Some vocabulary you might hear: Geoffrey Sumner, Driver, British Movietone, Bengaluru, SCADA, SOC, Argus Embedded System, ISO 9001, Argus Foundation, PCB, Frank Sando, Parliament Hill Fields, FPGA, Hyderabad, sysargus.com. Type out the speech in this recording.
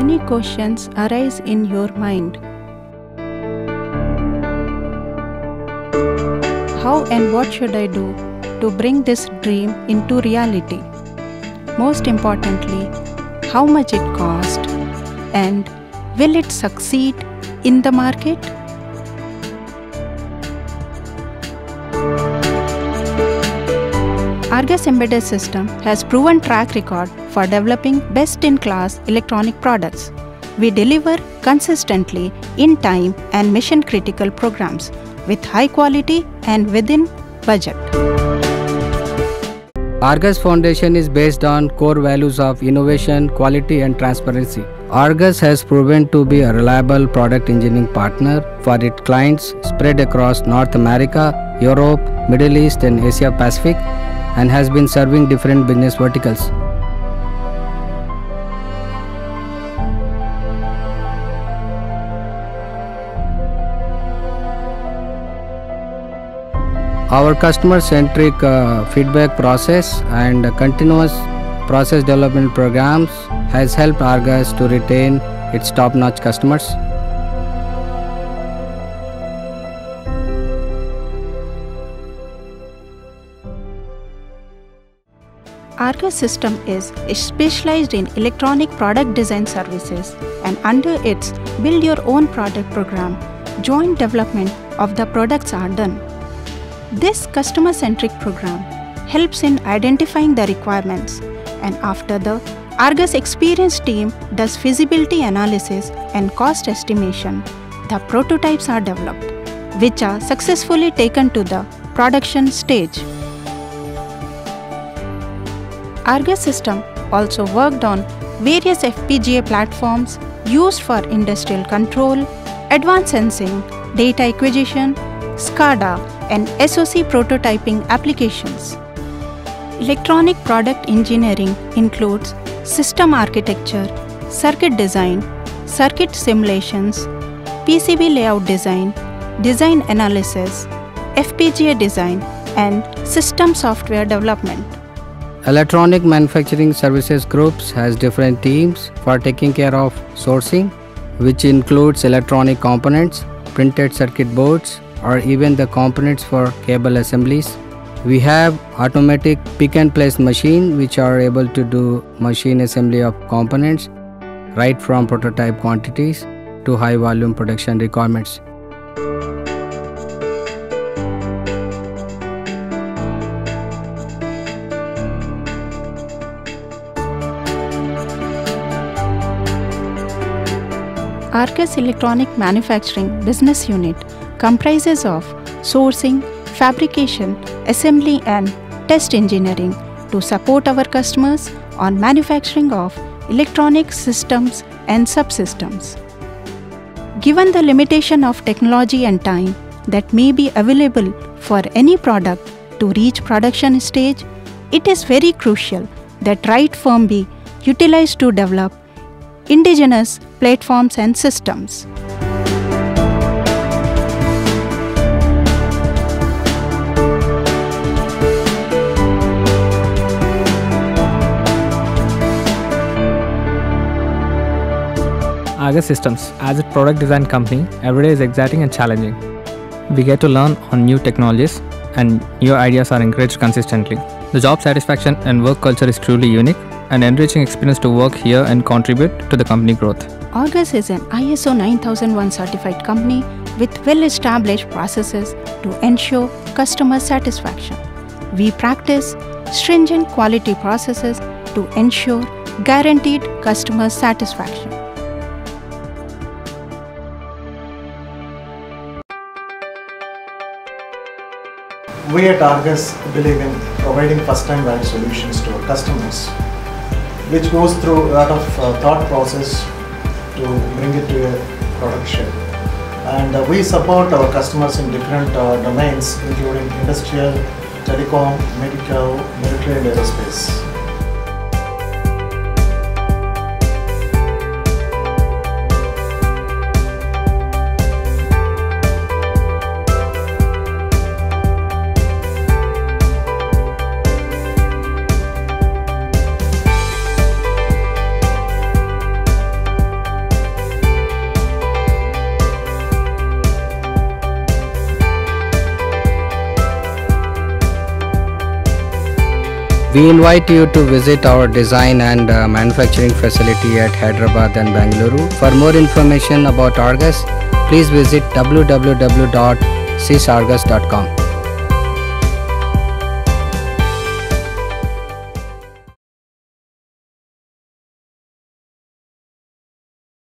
many questions arise in your mind. How and what should I do to bring this dream into reality? Most importantly, how much it cost and will it succeed in the market? Argus Embedded System has proven track record for developing best-in-class electronic products. We deliver consistently in time and mission-critical programs with high quality and within budget. Argus Foundation is based on core values of innovation, quality and transparency. Argus has proven to be a reliable product engineering partner for its clients spread across North America, Europe, Middle East and Asia Pacific, and has been serving different business verticals. Our customer-centric feedback process and continuous process development programs has helped Argus to retain its top-notch customers. Argus System is specialized in electronic product design services, and under its Build Your Own Product program, joint development of the products are done. This customer-centric program helps in identifying the requirements, and after the Argus experienced team does feasibility analysis and cost estimation, the prototypes are developed, which are successfully taken to the production stage. Argus System also worked on various FPGA platforms used for industrial control, advanced sensing, data acquisition, SCADA and SOC prototyping applications. Electronic product engineering includes system architecture, circuit design, circuit simulations, PCB layout design analysis, FPGA design and system software development. Electronic Manufacturing Services Groups has different teams for taking care of sourcing, which includes electronic components, printed circuit boards, or even the components for cable assemblies. We have automatic pick-and-place machine which are able to do machine assembly of components right from prototype quantities to high-volume production requirements. Argus Electronic Manufacturing Business Unit comprises of sourcing, fabrication, assembly and test engineering to support our customers on manufacturing of electronic systems and subsystems. Given the limitation of technology and time that may be available for any product to reach production stage, it is very crucial that right firm be utilized to develop indigenous platforms and systems. Argus Systems, as a product design company, every day is exciting and challenging. We get to learn on new technologies and new ideas are encouraged consistently. The job satisfaction and work culture is truly unique and enriching experience to work here and contribute to the company growth. Argus is an ISO 9001 certified company with well-established processes to ensure customer satisfaction. We practice stringent quality processes to ensure guaranteed customer satisfaction. We at Argus believe in providing first-time value solutions to our customers, which goes through a lot of thought process to bring it to a production. And we support our customers in different domains, including industrial, telecom, medical, military and aerospace. We invite you to visit our design and manufacturing facility at Hyderabad and Bengaluru. For more information about Argus, please visit www.sysargus.com.